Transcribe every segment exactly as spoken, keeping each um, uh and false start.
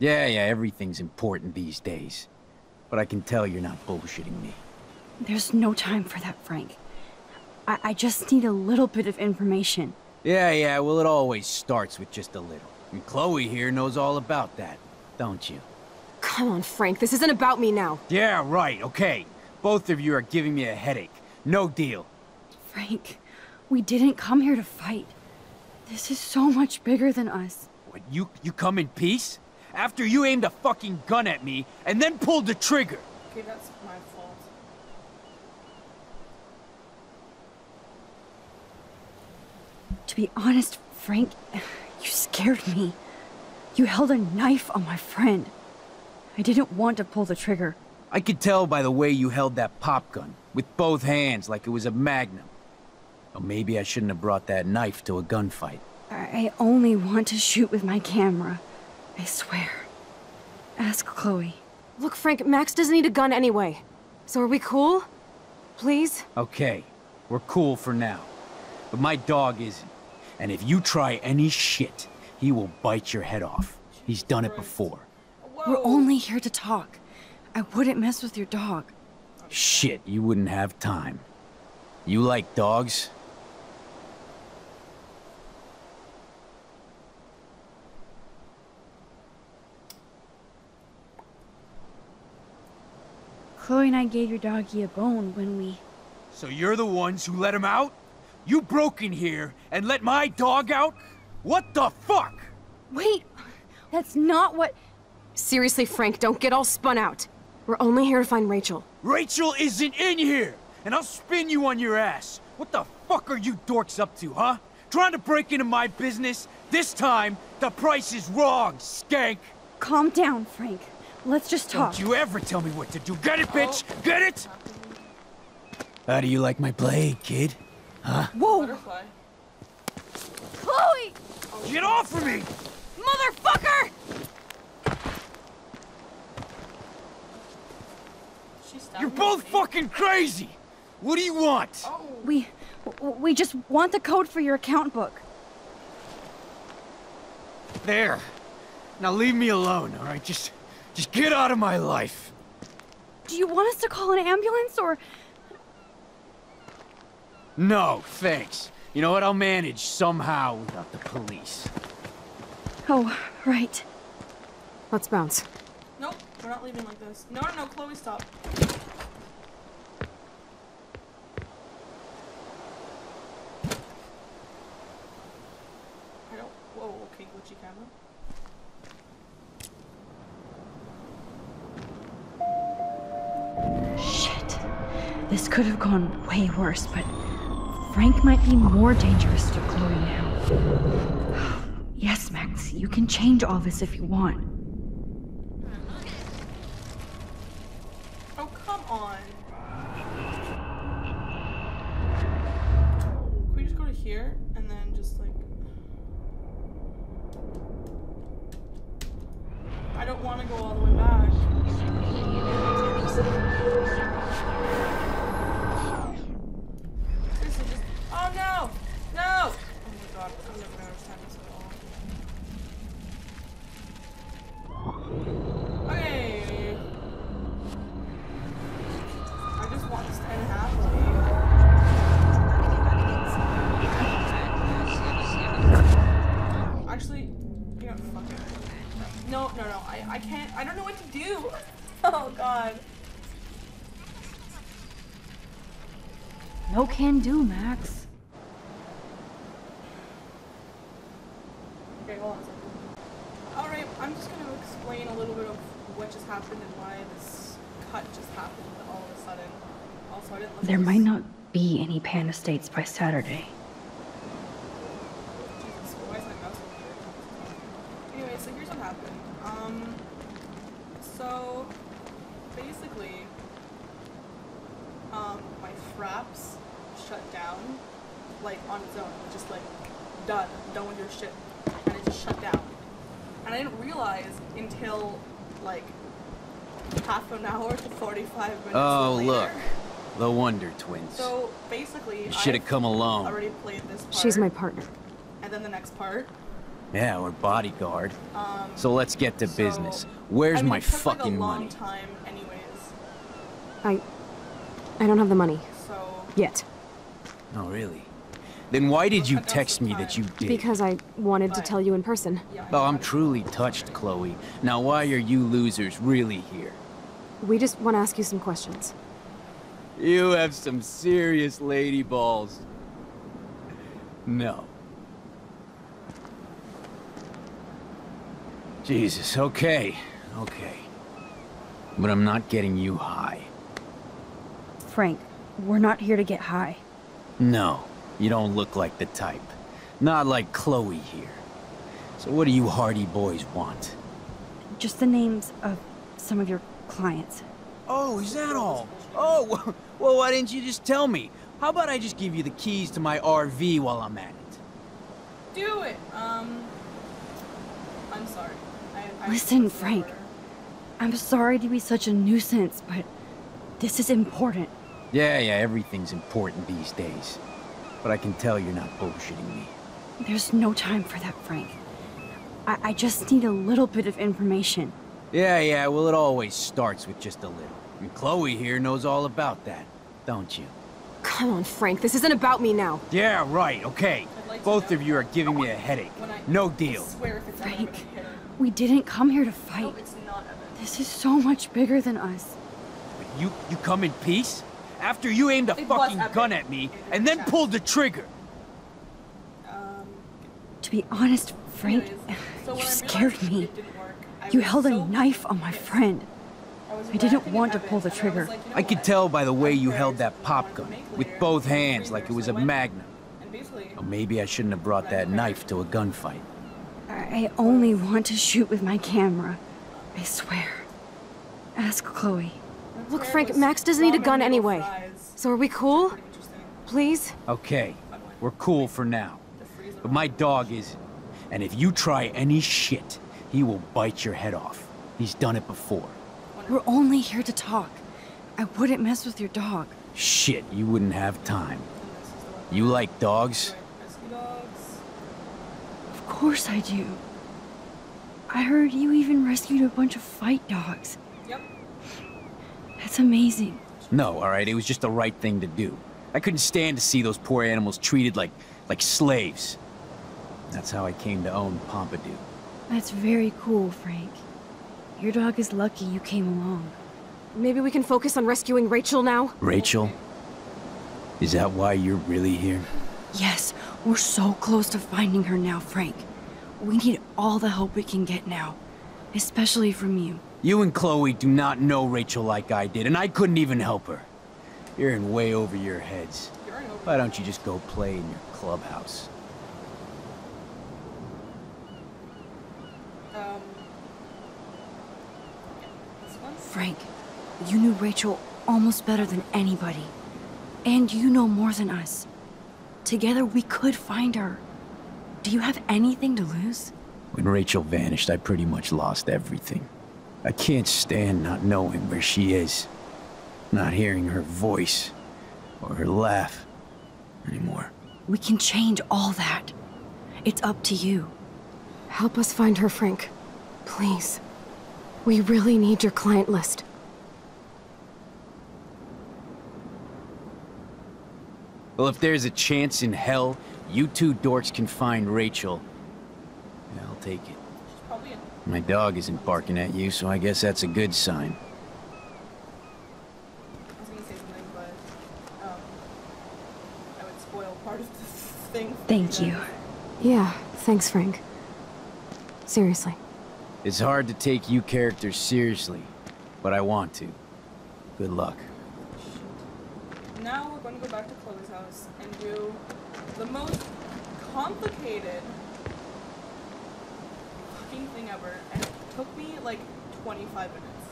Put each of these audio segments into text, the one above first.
Yeah, yeah, everything's important these days. But I can tell you're not bullshitting me. There's no time for that, Frank. I, I just need a little bit of information. Yeah, yeah, well, it always starts with just a little. And Chloe here knows all about that, don't you? Come on, Frank, this isn't about me now. Yeah, right, okay. Both of you are giving me a headache. No deal. Frank, we didn't come here to fight. This is so much bigger than us. What, you, you come in peace? After you aimed a fucking gun at me, and then pulled the trigger! Okay, that's my fault. To be honest, Frank, you scared me. You held a knife on my friend. I didn't want to pull the trigger. I could tell by the way you held that pop gun, with both hands like it was a magnum. Or maybe I shouldn't have brought that knife to a gunfight. I only want to shoot with my camera. I swear. Ask Chloe. Look, Frank, Max doesn't need a gun anyway. So are we cool? Please? Okay. We're cool for now. But my dog isn't. And if you try any shit, he will bite your head off. He's done it before. We're only here to talk. I wouldn't mess with your dog. Shit, you wouldn't have time. You like dogs? Chloe and I gave your doggy a bone when we... So you're the ones who let him out? You broke in here and let my dog out? What the fuck? Wait, that's not what... Seriously, Frank, don't get all spun out. We're only here to find Rachel. Rachel isn't in here, and I'll spin you on your ass. What the fuck are you dorks up to, huh? Trying to break into my business? This time, the price is wrong, skank. Calm down, Frank. Let's just talk. Don't you ever tell me what to do. Get it, bitch? Get it? How do you like my play, kid? Huh? Whoa! Butterfly. Chloe! Get off of me! Motherfucker! You're both fucking crazy! What do you want? We... we just want the code for your account book. There. Now leave me alone, alright? Just... Just get out of my life! Do you want us to call an ambulance, or...? No, thanks. You know what? I'll manage somehow without the police. Oh, right. Let's bounce. Nope, we're not leaving like this. No, no, no, Chloe, stop. I don't... Whoa, okay, glitchy camera. Shit. This could have gone way worse, but Frank might be more dangerous to Chloe now. Yes, Max, you can change all this if you want. Oh, come on. Can we just go to here and then just like... I don't want to go all the way back. Seriously, just... Oh no! No! Oh my god, I'm never gonna understand this at all. Okay! I just want this to end halfway. Actually, you know, fuck it. No, no, no, I, I can't, I don't know what to do! Oh god. No can do, Max. Okay, hold on a second. Alright, I'm just gonna explain a little bit of what just happened and why this cut just happened all of a sudden. Also, I didn't look at this. There might not be any Panda States by Saturday. Jesus, why is my mouse over here? Anyway, so here's what happened. Um, so, basically, um, my fraps shut down, like, on its own, just like, done, done with your shit, and it just shut down. And I didn't realize until, like, half an hour to forty-five minutes oh, later. Look, the Wonder Twins. So, basically, I should have come alone. Already played this part. She's my partner. And then the next part. Yeah, or bodyguard. Um, so let's get to so, business. Where's I mean, my fucking like money? Long time anyways. I, I don't have the money. So. Yet. Oh, really? Then why did you text me that you did? Because I wanted to tell you in person. Oh, I'm truly touched, Chloe. Now why are you losers really here? We just want to ask you some questions. You have some serious lady balls. No. Jesus, okay, okay. But I'm not getting you high. Frank, we're not here to get high. No. You don't look like the type. Not like Chloe here. So what do you hardy boys want? Just the names of some of your clients. Oh, is that all? Oh, well, why didn't you just tell me? How about I just give you the keys to my R V while I'm at it? Do it. Um, I'm sorry. I, I Listen, Frank. I'm sorry to be such a nuisance, but this is important. Yeah, yeah, everything's important these days. But I can tell you're not bullshitting me. There's no time for that, Frank. I, I just need a little bit of information. Yeah, yeah, well, it always starts with just a little. And Chloe here knows all about that, don't you? Come on, Frank, this isn't about me now. Yeah, right, okay. Like Both of you are giving me a headache. I, no deal. I swear if it's Frank, we didn't come here to fight. No, it's not this is so much bigger than us. But you, you come in peace? After you aimed a it fucking gun at me, and then pulled the trigger! Um, to be honest, Frank, so you scared me. You held so a knife on my friend. I, I didn't want to pull the trigger. I, like, you know I could tell by the way you held that pop gun, with both hands, like it was a magnum. Or maybe I shouldn't have brought that knife to a gunfight. I only want to shoot with my camera. I swear. Ask Chloe. Look, Frank, Max doesn't need a gun anyway. So are we cool? Please? Okay. We're cool for now. But my dog isn't. And if you try any shit, he will bite your head off. He's done it before. We're only here to talk. I wouldn't mess with your dog. Shit, you wouldn't have time. You like dogs? Of course I do. I heard you even rescued a bunch of fight dogs. That's amazing. No, all right, it was just the right thing to do. I couldn't stand to see those poor animals treated like, like slaves. That's how I came to own Pompidou. That's very cool, Frank. Your dog is lucky you came along. Maybe we can focus on rescuing Rachel now? Rachel? Is that why you're really here? Yes, we're so close to finding her now, Frank. We need all the help we can get now, especially from you. You and Chloe do not know Rachel like I did, and I couldn't even help her. You're in way over your heads. Why don't you just go play in your clubhouse? Um, Frank, you knew Rachel almost better than anybody. And you know more than us. Together we could find her. Do you have anything to lose? When Rachel vanished, I pretty much lost everything. I can't stand not knowing where she is, not hearing her voice or her laugh anymore. We can change all that. It's up to you. Help us find her, Frank. Please. We really need your client list. Well, if there's a chance in hell you two dorks can find Rachel, I'll take it. My dog isn't barking at you, so I guess that's a good sign. I was gonna say something, but um, I would spoil part of this thing. Thank you. Yeah, thanks, Frank. Seriously. It's hard to take you characters seriously, but I want to. Good luck. Shit. Now we're gonna go back to Chloe's house and do the most complicated thing ever, and it took me like twenty-five minutes.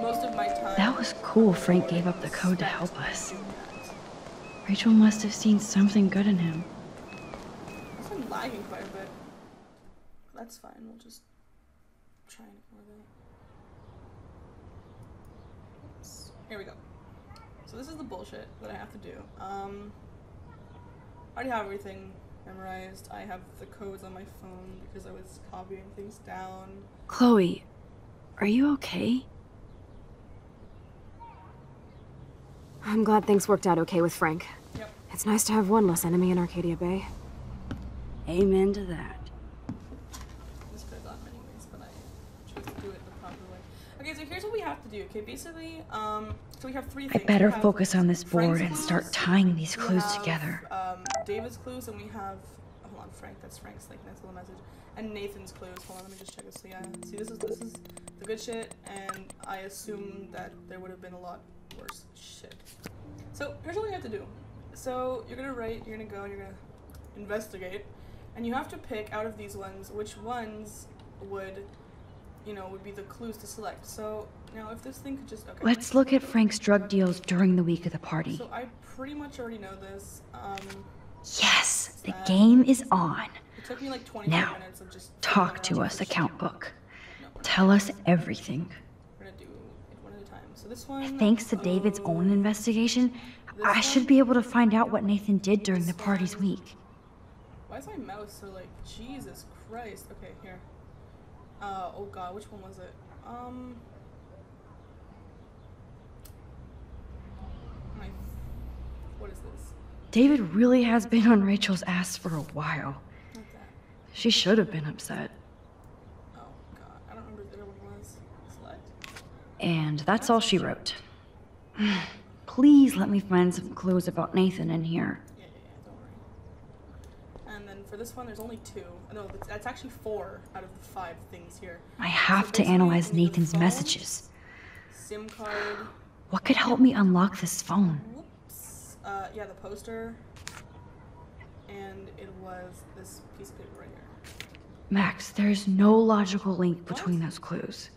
Most of my time. That was cool. Frank gave up the code to help us. Rachel must have seen something good in him. I've been lagging quite a bit. That's fine. We'll just try and ignore that. Oops. Here we go. So this is the bullshit that I have to do. Um, I already have everything memorized. I have the codes on my phone because I was copying things down. Chloe, are you okay? I'm glad things worked out okay with Frank. Yep. It's nice to have one less enemy in Arcadia Bay. Amen to that. This could have gone many ways, but I chose to do it the proper way. Okay, so here's what we have to do. Okay, basically, um, so we have three things. I better focus on this board and start tying these clues together. Um, David's clues, and we have. Hold on, Frank. That's Frank's like nice little message. And Nathan's clues. Hold on, let me just check this. So yeah, see, this is this is the good shit, and I assume that there would have been a lot worse shit. So here's what we have to do. So you're gonna write. You're gonna go. And you're gonna investigate. And you have to pick out of these ones which ones would, you know, would be the clues to select. So now if this thing could just... Okay, let's look at Frank's drug deals during the week of the party. So I pretty much already know this. Um, yes, the game is on. It took me like twenty now, minutes of just... talk to us, account book. No, tell us everything. We're gonna do it one at a time. So this one... Thanks to David's oh, own investigation, I one? should be able to find out what Nathan did during the party's week. Why is my mouse so like, Jesus Christ. Okay, here. Uh, oh god, which one was it? Um... My, what is this? David really has been on Rachel's ass for a while. Not that. She should have been upset. Oh god, I don't remember the other one was. Select. And that's, that's all she wrote. Please let me find some clues about Nathan in here. For this one, there's only two. No, that's actually four out of the five things here. I have so to analyze Nathan's messages. SIM card. What could help me unlock this phone? Whoops. Uh, yeah, the poster. And it was this piece of paper right here. Max, there's no logical link between what? those clues.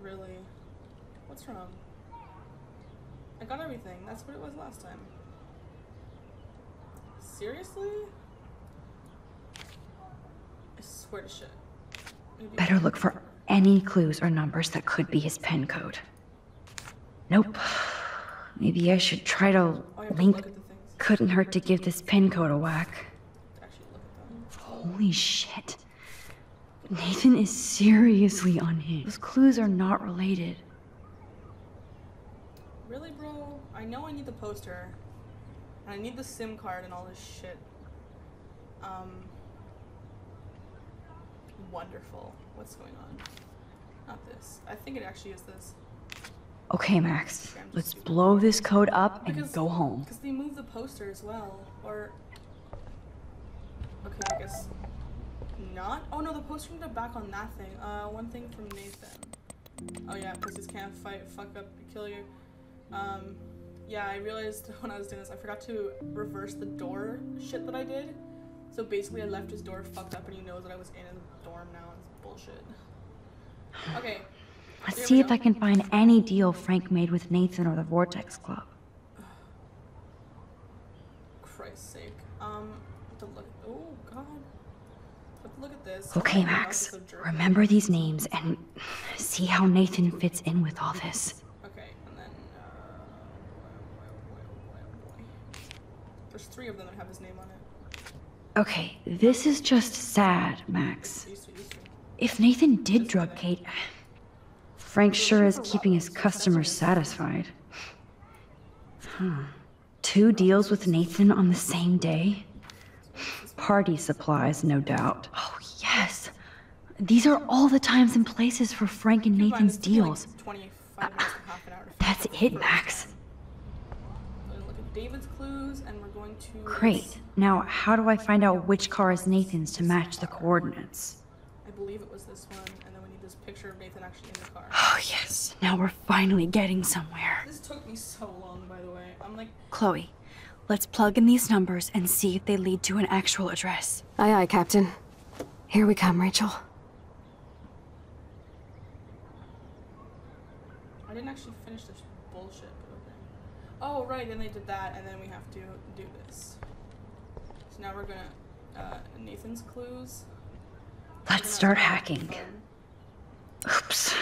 Really? What's wrong? I got everything. That's what it was last time. Seriously? I swear to shit. Better look for any clues or numbers that could be his pin code. Nope. Maybe I should try to link. Couldn't hurt to give this pin code a whack. Holy shit. Nathan is seriously unhinged. Those clues are not related. Really, bro? I know I need the poster. And I need the SIM card and all this shit. Um... Wonderful. What's going on? Not this. I think it actually is this. Okay, Max. Let's blow this code up and go home. Because they moved the poster as well. Or... Okay, I guess... Not? Oh no, the poster ended up back on that thing. Uh, one thing from Nathan. Oh yeah, pussies can't fight, fuck up, kill you. Um, yeah, I realized when I was doing this, I forgot to reverse the door shit that I did. So basically I left his door fucked up and he knows that I was in a dorm now. It's bullshit. Okay. Let's see if I can find any deal Frank made with Nathan or the Vortex Club. Christ's sake. Um, to look, oh god. Let's look at this. Okay, Max. Remember these names and see how Nathan fits in with all this. Okay, and then uh there's three of them that have his name on it. Okay, this is just sad, Max. If Nathan did drug Kate, Frank sure is keeping his customers satisfied. Huh. Two deals with Nathan on the same day? Party supplies, no doubt. Oh, yes! These are all the times and places for Frank and Nathan's deals. Uh, that's it, Max. David's clues, and we're going to... Great. Now, how do I find out which car is Nathan's to match the coordinates? I believe it was this one, and then we need this picture of Nathan actually in the car. Oh, yes. Now we're finally getting somewhere. This took me so long, by the way. I'm like... Chloe, let's plug in these numbers and see if they lead to an actual address. Aye, aye, Captain. Here we come, Rachel. I didn't actually finish this bullshit. Oh, right, then they did that, and then we have to do this. So now we're gonna, uh, Nathan's clues. Let's start hacking. Oops,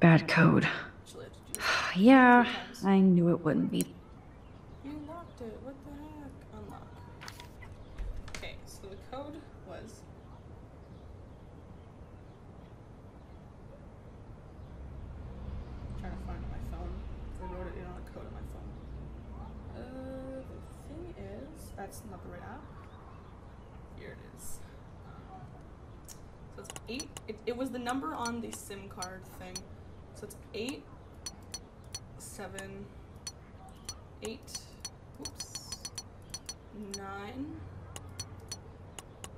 bad code. Yeah, I knew it wouldn't be. You locked it, what the heck? Unlock. Okay, the code was. I'm trying to find it on my phone. I wrote it in on a code on my phone. Uh, the thing is, that's not the right app. Here it is. So it's eight. It, it was the number on the SIM card thing. So it's eight, seven, eight. Oops. Nine,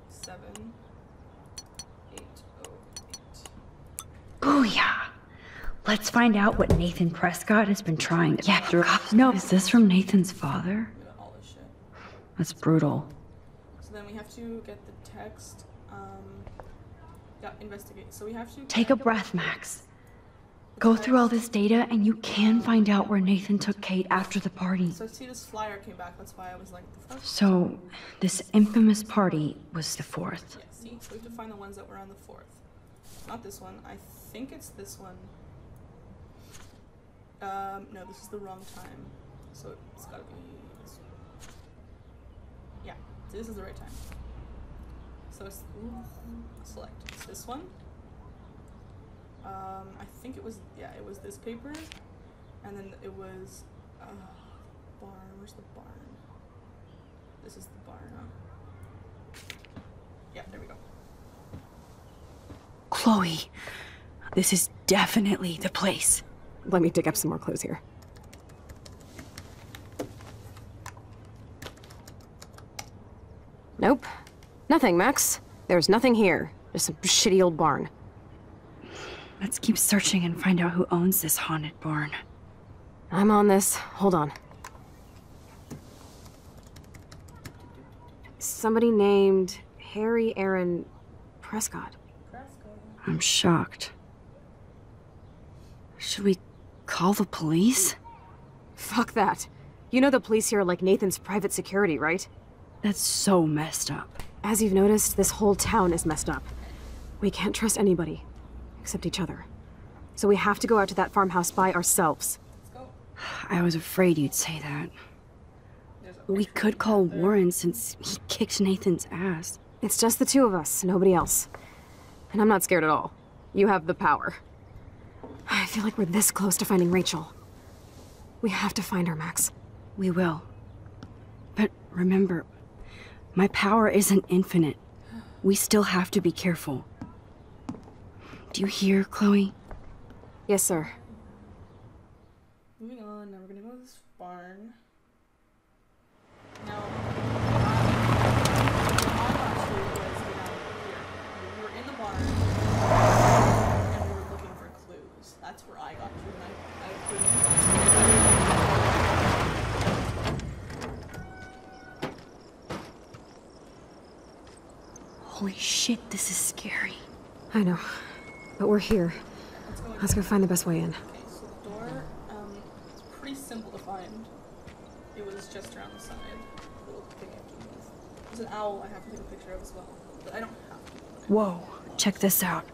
seven, eight, oh, eight. Oh yeah. Let's find out what Nathan Prescott has been trying to. Yeah. Through. No. Is this from Nathan's father? All this shit. That's brutal. So then we have to get the text. Um. Yeah, investigate. So we have to take a breath, Max. Go through all this data and you can find out where Nathan took Kate after the party. So see, this flyer came back, that's why I was like, the fuck? So this infamous party was the fourth. Yeah, see, we have to find the ones that were on the fourth. Not this one. I think it's this one. Um no, this is the wrong time. So it's gotta be this one. Yeah, so this is the right time. So it's select. It's this one. Um, I think it was, yeah, it was this paper, and then it was, uh, barn, where's the barn? This is the barn, huh? Yeah, there we go. Chloe, this is definitely the place. Let me dig up some more clues here. Nope. Nothing, Max. There's nothing here. Just some shitty old barn. Let's keep searching and find out who owns this haunted barn. I'm on this. Hold on. Somebody named Harry Aaron Prescott. I'm shocked. Should we call the police? Fuck that. You know the police here are like Nathan's private security, right? That's so messed up. As you've noticed, this whole town is messed up. We can't trust anybody. Except each other. So we have to go out to that farmhouse by ourselves. Let's go. I was afraid you'd say that. We could call Warren since he kicked Nathan's ass. It's just the two of us, nobody else. And I'm not scared at all. You have the power. I feel like we're this close to finding Rachel. We have to find her, Max. We will. But remember, my power isn't infinite. We still have to be careful. Do you hear, Chloe? Yes, sir. Moving on, now we're gonna go to this barn. Now, we were in the barn, and we were looking for clues. That's where I got to, and I, I couldn't find it. Holy shit, this is scary. I know. But we're here. Let's go, Let's go find the best way in. Okay, so the door, um, it's pretty simple to find. It was just around the side. The little thing There's an owl I have to take a picture of as well. But I don't have to. Whoa, check this out.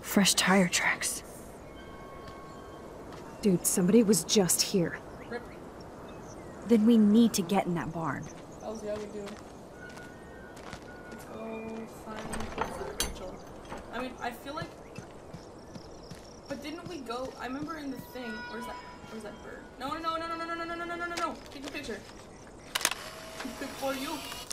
Fresh tire tracks. Dude, somebody was just here. Rip. Then we need to get in that barn. Oh, yeah, we do. Let's go find Rachel. I mean, I feel like. But didn't we go? I remember in the thing. Where's that? Where's that bird? No, no, no, no, no, no, no, no, no, no, no, no, no. Take a picture. Good for you.